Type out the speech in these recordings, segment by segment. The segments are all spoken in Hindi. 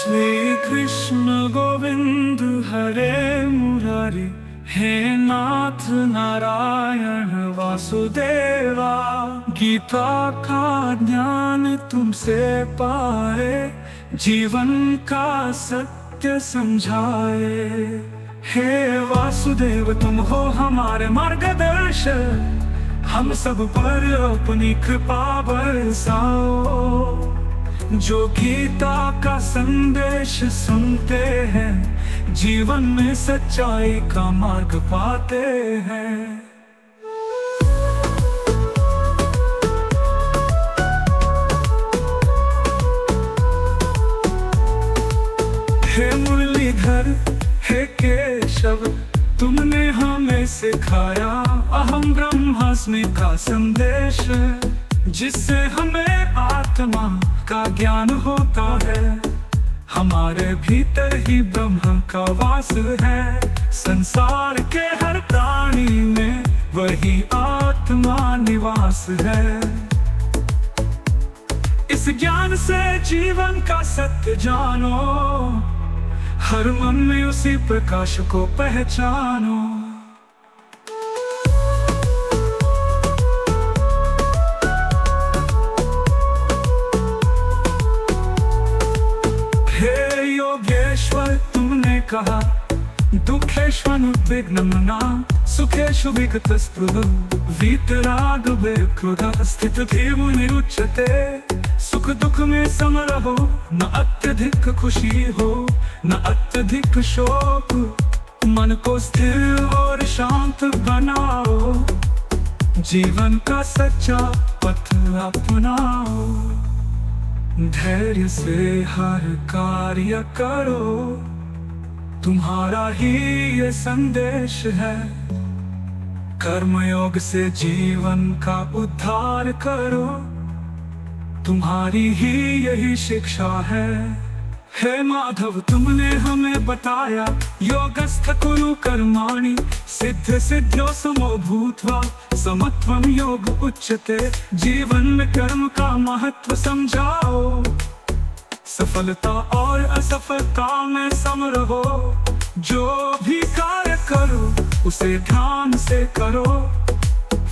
श्री कृष्ण गोविंद हरे मुरारी, हे नाथ नारायण वासुदेवा। गीता का ज्ञान तुमसे पाए, जीवन का सत्य समझाए। हे वासुदेव तुम हो हमारे मार्गदर्शक, हम सब पर अपनी कृपा बरसाओ। जो गीता का संदेश सुनते हैं, जीवन में सच्चाई का मार्ग पाते हैं। हे मुरलीधर हे केशव, तुमने हमें सिखाया अहम ब्रह्मास्मि का संदेश, जिससे हमें आत्मा का ज्ञान होता है। हमारे भीतर ही ब्रह्म का वास है, संसार के हर प्राणी में वही आत्मा निवास है। इस ज्ञान से जीवन का सत्य जानो, हर मन में उसी प्रकाश को पहचानो। तुमने कहा दुखेश्वनुद्विग्नमना, सुखेषु विगतस्पृहः, वीतरागभयक्रोधः, स्थितधीर्मुनिरुच्यते। सुख दुख में सम रहो, न अत्यधिक खुशी हो न अत्यधिक शोक। मन को स्थिर और शांत बनाओ, जीवन का सच्चा पथ अपनाओ। धैर्य से हर कार्य करो, तुम्हारा ही ये संदेश है। कर्मयोग से जीवन का उद्धार करो, तुम्हारी ही यही शिक्षा है। हे माधव तुमने हमें बताया योगस्थ कुरु कर्माणि, सिद्ध सिद्ध्यो समो भूत्वा समत्वम योग उच्यते। जीवन में कर्म का महत्व समझाओ, सफलता और असफलता में सम रहो। जो भी कार्य करो उसे ध्यान से करो,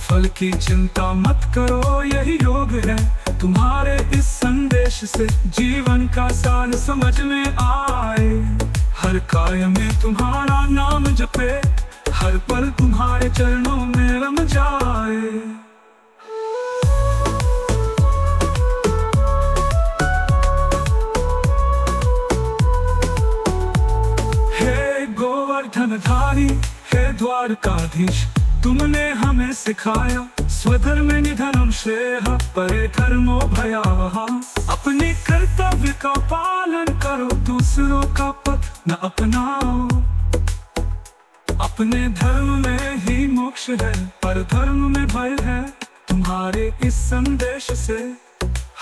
फल की चिंता मत करो, यही योग है। तुम्हारे इस संदेश से जीवन का सार समझ में आए। हर कार्य में तुम्हारा नाम जपे, हर पल तुम्हारे चरणों में रम जाए। हे गोवर्धनधारी हे द्वारकाधीश, तुमने हमें सिखाया स्वधर्म निधन श्रेयः, पर धर्मो भयावह। अपने कर्तव्य का पालन करो, दूसरों का पथ न अपनाओ। अपने धर्म में ही मोक्ष है, पर धर्म में भय है। तुम्हारे इस संदेश से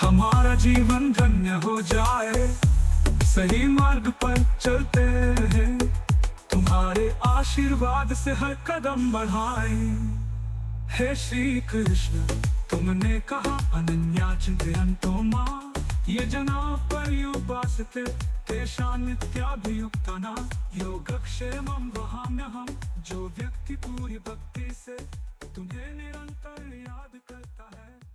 हमारा जीवन धन्य हो जाए। सही मार्ग पर चलते हैं, तुम्हारे आशीर्वाद से हर कदम बढ़ाए। हे श्री कृष्ण तुमने कहा अनन्याश्चिन्तयन्तो मां, ये जना पर्युपासते तेषां नित्याभियुक्तानां। योगक्षेमं वहाम्यहं, जो व्यक्ति पूरी भक्ति से तुम्हें निरंतर याद करता है।